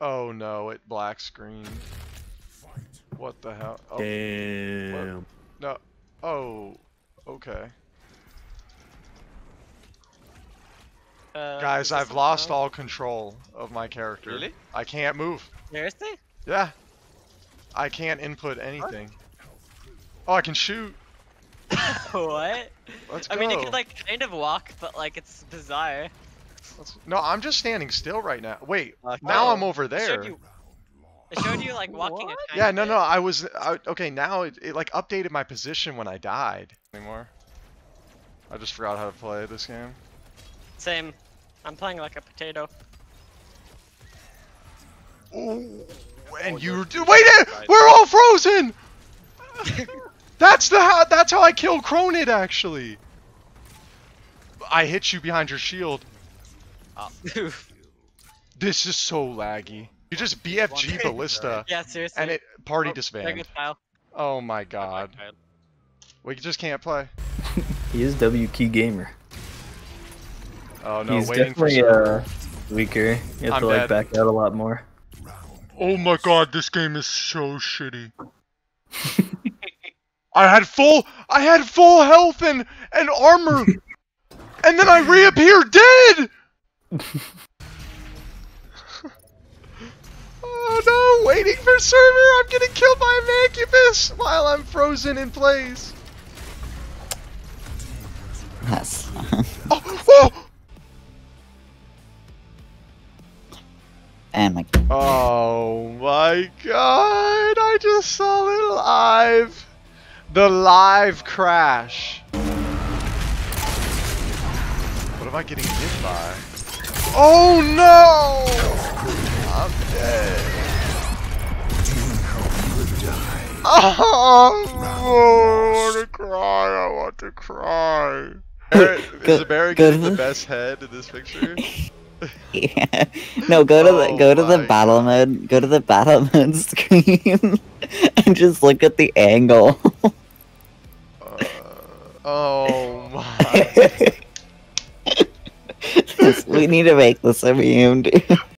Oh no, it black screened. What the hell? Oh. Damn. What? No. Oh. Okay. Guys, I've lost all control of my character. Really? I can't move. Seriously? Yeah. I can't input anything. What? Oh, I can shoot. What? Let's go. I mean, you can like kind of walk, but like it's bizarre. No, I'm just standing still right now. Wait, now I'm over there. It showed you like walking. Yeah, no, no, I was okay. Now it like updated my position when I died. Anymore. I just forgot how to play this game. Same. I'm playing like a potato. Ooh, and you wait! We're all frozen. That's how I kill Kronid actually. I hit you behind your shield. This is so laggy. You just BFG ballista. Yeah, seriously. And it party disband. Oh my god. We just can't play. He is WQ gamer. Oh no, he's waiting for server. Weaker. You have to like back out a lot more. Oh my god, this game is so shitty. I had full health and armor. And then I reappear dead. Oh no, waiting for server, I'm getting killed by Mancubus while I'm frozen in place. That's oh! And like oh my god, I just saw it live. The live crash. What am I getting hit by? Oh no! I'm dead. Oh, I want to cry. I want to cry. Is Barry getting the best head in this picture? Yeah. No, go to the battle mode. Go to the battle mode screen and just look at the angle. Oh my. We need to make this a meme, dude.